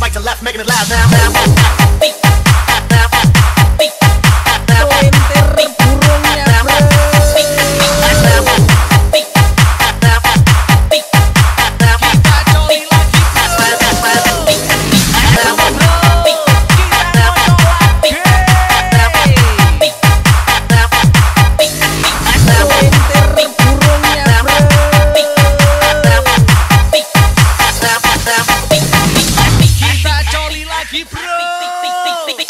right to left, making it loud now. Bro.